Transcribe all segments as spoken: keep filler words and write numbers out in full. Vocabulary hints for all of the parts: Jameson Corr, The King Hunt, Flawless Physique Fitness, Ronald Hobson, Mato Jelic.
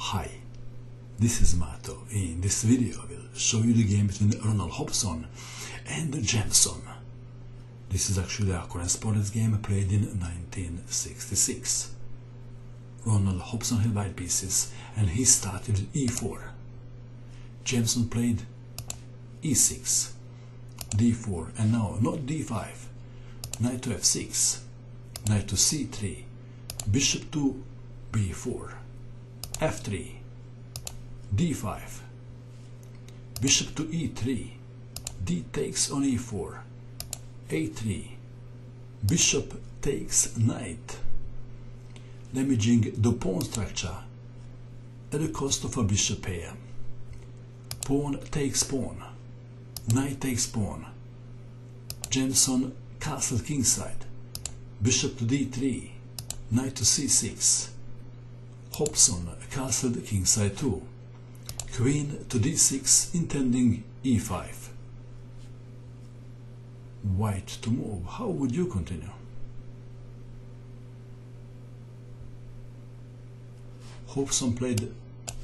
Hi, this is Mato. In this video I will show you the game between Ronald Hobson and Jameson. This is actually a correspondence game played in nineteen sixty-six. Ronald Hobson had white pieces and he started e four. Jameson played e six, d four, and now not d five, knight to f six, knight to c three, bishop to b four, f three, d five, bishop to e three, d takes on e four, a three, bishop takes knight, damaging the pawn structure at the cost of a bishop pair. Pawn takes pawn, knight takes pawn, Jameson castled kingside, bishop to d three, knight to c six, Hobson castled kingside too, queen to d six intending e five. White to move, how would you continue? Hobson played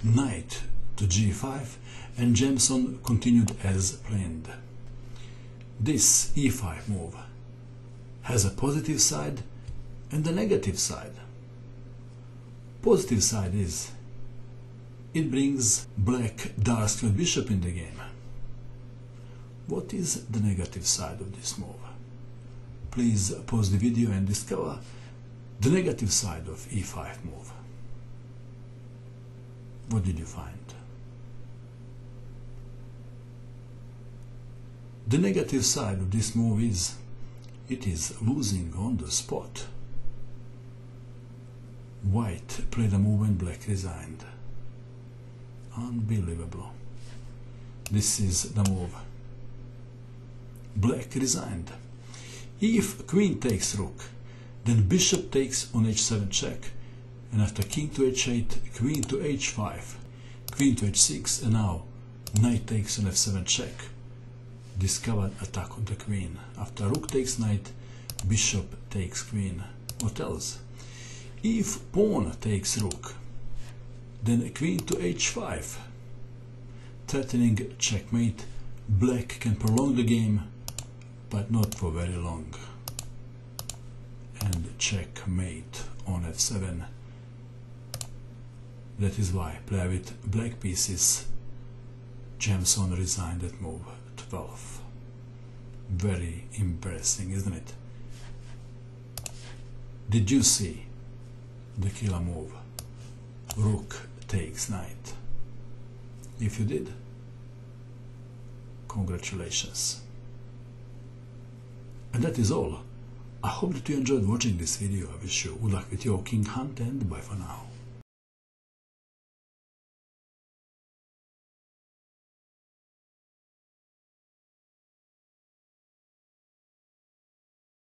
knight to g five and Jameson continued as planned. This e five move has a positive side and a negative side. Positive side is it brings black dark square bishop in the game. What is the negative side of this move? Please pause the video and discover the negative side of e five move. What did you find? The negative side of this move is it is losing on the spot. White played a move and black resigned. Unbelievable. This is the move. Black resigned. If queen takes rook, then bishop takes on h seven check, and after king to h eight, queen to h five, queen to h six, and now knight takes on f seven check. Discovered attack on the queen. After rook takes knight, bishop takes queen. What else? If pawn takes rook, then queen to h five. Threatening checkmate, black can prolong the game, but not for very long. And checkmate on f seven. That is why, player with black pieces, Jameson resigned that move. twelve. Very embarrassing, isn't it? Did you see the killer move? Rook takes knight. If you did, congratulations. And that is all. I hope that you enjoyed watching this video. I wish you good luck with your King Hunt and bye for now.